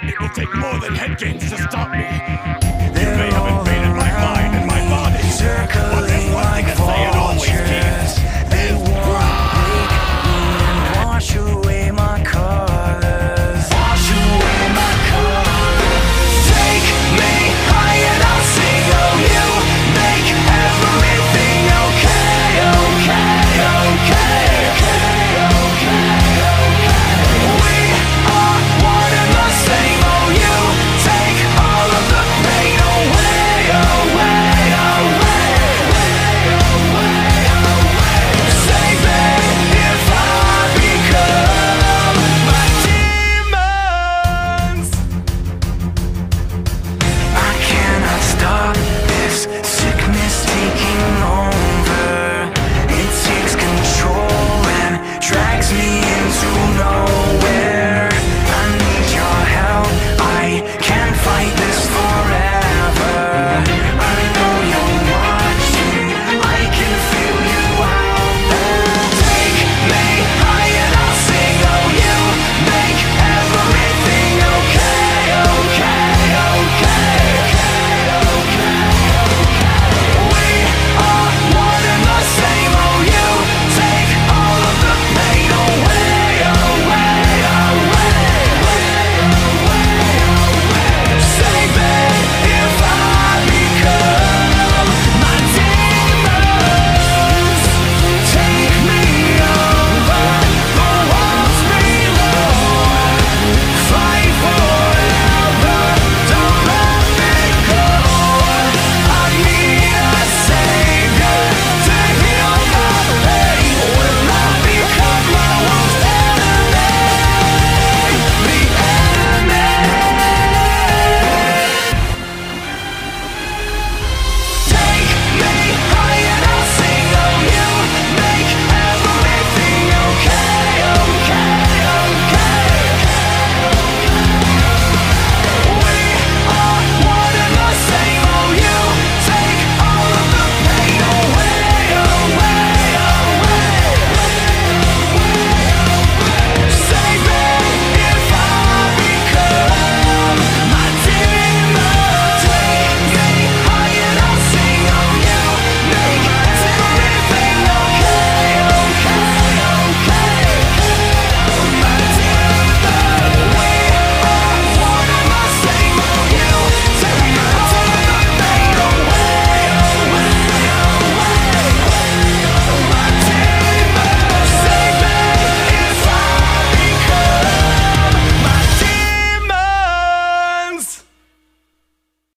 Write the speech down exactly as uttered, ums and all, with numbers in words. It will take more than head games to stop me. You may have invaded my mind and my body, but